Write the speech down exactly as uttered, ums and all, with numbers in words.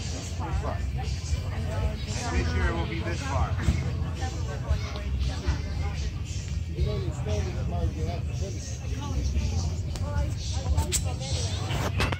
This far. This year it will be this far. You don't even stand in the market.